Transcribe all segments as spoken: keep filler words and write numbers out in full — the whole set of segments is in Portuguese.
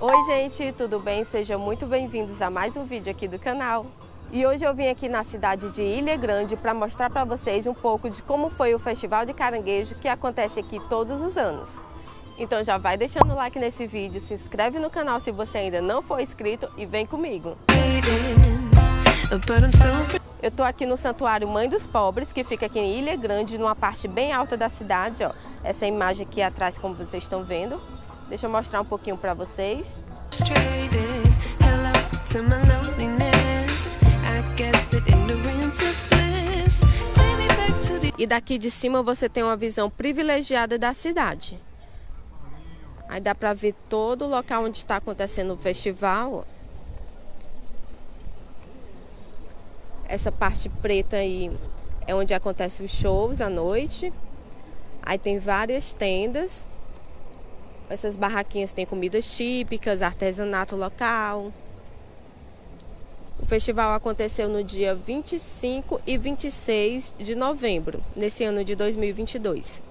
Oi gente, tudo bem? Sejam muito bem-vindos a mais um vídeo aqui do canal. E hoje eu vim aqui na cidade de Ilha Grande para mostrar para vocês um pouco de como foi o Festival de Caranguejo que acontece aqui todos os anos. Então já vai deixando o like nesse vídeo, se inscreve no canal se você ainda não for inscrito e vem comigo. Eu tô aqui no Santuário Mãe dos Pobres, que fica aqui em Ilha Grande, numa parte bem alta da cidade, ó. Essa imagem aqui atrás, como vocês estão vendo. Deixa eu mostrar um pouquinho para vocês. E daqui de cima você tem uma visão privilegiada da cidade. Aí dá para ver todo o local onde está acontecendo o festival. Essa parte preta aí é onde acontecem os shows à noite. Aí tem várias tendas. Essas barraquinhas têm comidas típicas, artesanato local. O festival aconteceu no dia vinte e cinco e vinte e seis de novembro, nesse ano de dois mil e vinte e dois.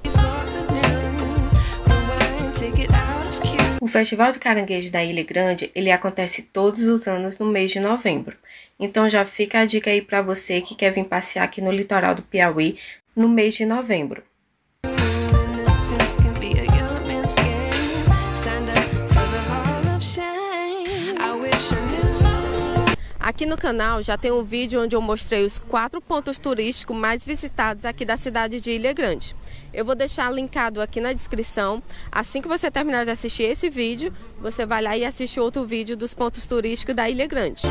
O Festival de Caranguejo da Ilha Grande, ele acontece todos os anos no mês de novembro. Então já fica a dica aí para você que quer vir passear aqui no litoral do Piauí no mês de novembro. Aqui no canal já tem um vídeo onde eu mostrei os quatro pontos turísticos mais visitados aqui da cidade de Ilha Grande. Eu vou deixar linkado aqui na descrição. Assim que você terminar de assistir esse vídeo, você vai lá e assiste outro vídeo dos pontos turísticos da Ilha Grande.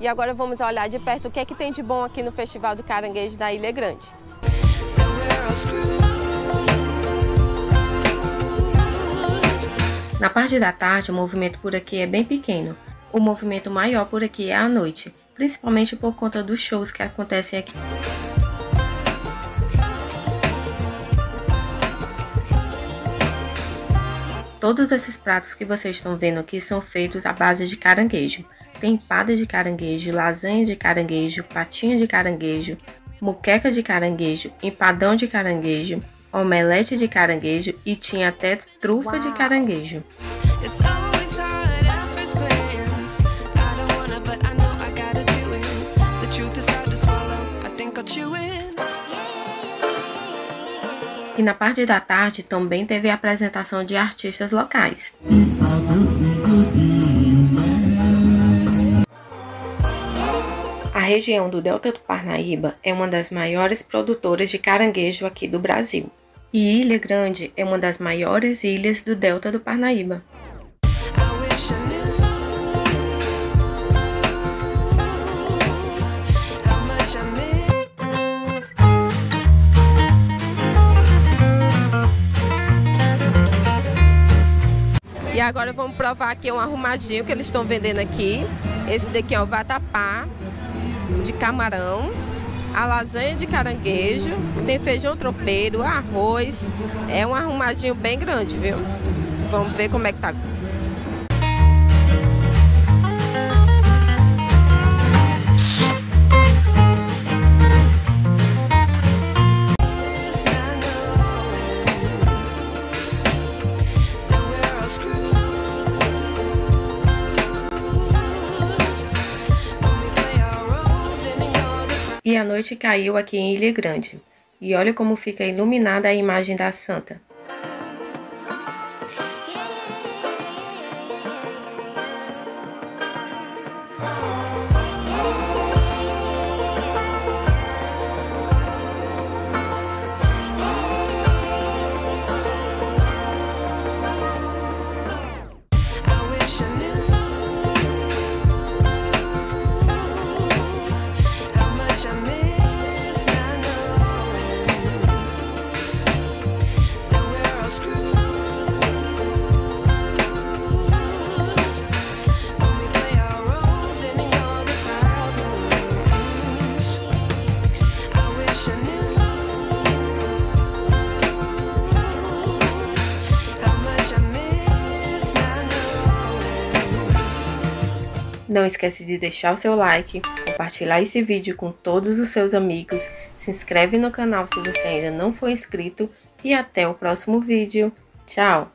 E agora vamos olhar de perto o que é que tem de bom aqui no Festival do Caranguejo da Ilha Grande. Na parte da tarde, o movimento por aqui é bem pequeno. O movimento maior por aqui é à noite, principalmente por conta dos shows que acontecem aqui. Todos esses pratos que vocês estão vendo aqui são feitos à base de caranguejo. Tem empada de caranguejo, lasanha de caranguejo, patinha de caranguejo, moqueca de caranguejo, empadão de caranguejo, omelete de caranguejo e tinha até trufa de caranguejo. E na parte da tarde também teve a apresentação de artistas locais. A região do Delta do Parnaíba é uma das maiores produtoras de caranguejo aqui do Brasil. E Ilha Grande é uma das maiores ilhas do Delta do Parnaíba. E agora vamos provar aqui um arrumadinho que eles estão vendendo aqui. Esse daqui é o vatapá de camarão, a lasanha de caranguejo, tem feijão tropeiro, arroz, é um arrumadinho bem grande, viu? Vamos ver como é que tá. E a noite caiu aqui em Ilha Grande. E olha como fica iluminada a imagem da Santa. Não esquece de deixar o seu like, compartilhar esse vídeo com todos os seus amigos, se inscreve no canal se você ainda não for inscrito e até o próximo vídeo. Tchau!